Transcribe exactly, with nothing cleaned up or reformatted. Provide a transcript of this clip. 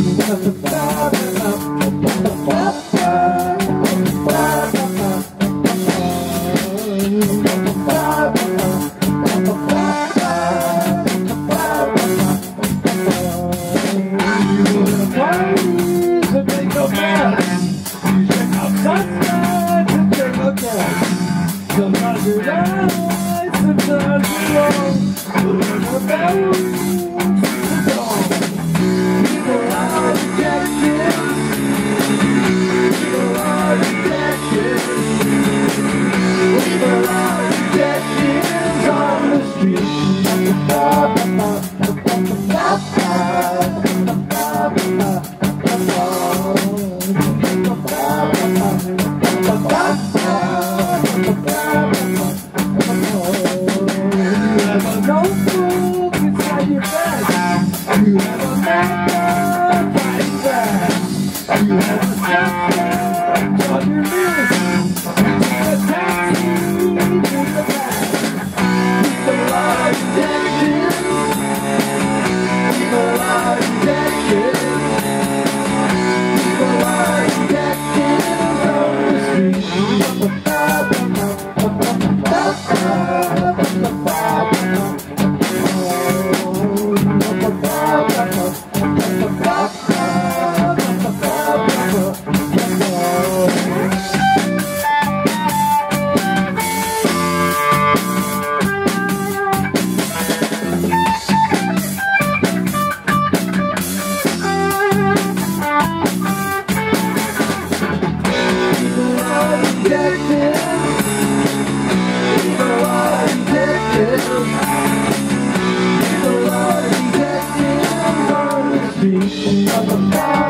People are detectives on the street.